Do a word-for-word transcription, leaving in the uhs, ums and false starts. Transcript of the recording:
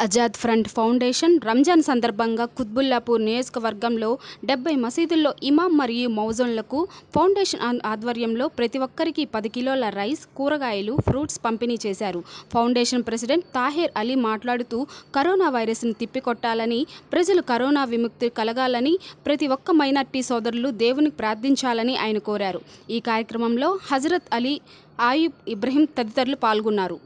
Ajad Front Foundation, Ramjan Sandarbanga, Kutbullapur Neskavargamlo, Debbay Masidillo, Imam Marie Mauzon Laku, Foundation Advaryamlo, Pretivakariki Padikilola Rice, Kuragailu, Fruits Pampini Chesaru, Foundation President Tahir Ali Matladutu, Corona Virus in Tipikotalani, Presil Corona Vimukti Kalagalani, Pretivaka Mainati Sodharlu, Devunik Praddin Chalani, Ainukoraru. E. Kaikramlo, Hazrat Ali Ayub Ibrahim Tadarl Palgunaru.